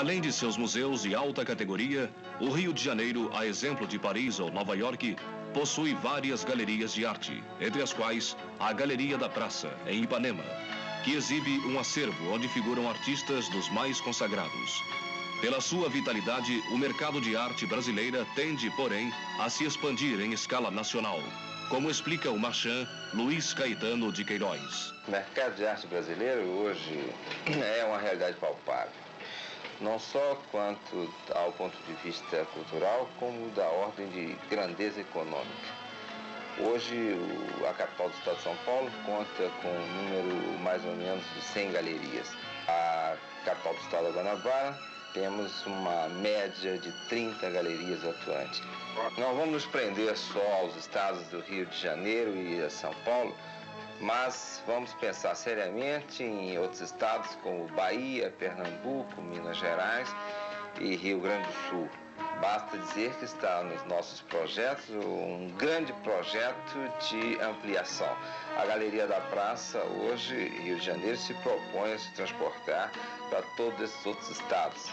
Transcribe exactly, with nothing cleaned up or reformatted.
Além de seus museus de alta categoria, o Rio de Janeiro, a exemplo de Paris ou Nova York, possui várias galerias de arte, entre as quais a Galeria da Praça, em Ipanema, que exibe um acervo onde figuram artistas dos mais consagrados. Pela sua vitalidade, o mercado de arte brasileira tende, porém, a se expandir em escala nacional, como explica o marchand Luís Caetano de Queirós. O mercado de arte brasileiro hoje é uma realidade palpável, não só quanto ao ponto de vista cultural, como da ordem de grandeza econômica. Hoje, a capital do estado de São Paulo conta com um número mais ou menos de cem galerias. A capital do estado da Guanabara, temos uma média de trinta galerias atuantes. Não vamos nos prender só aos estados do Rio de Janeiro e a São Paulo, mas vamos pensar seriamente em outros estados como Bahia, Pernambuco, Minas Gerais e Rio Grande do Sul. Basta dizer que está nos nossos projetos um grande projeto de ampliação. A Galeria da Praça, hoje, Rio de Janeiro, se propõe a se transportar para todos esses outros estados.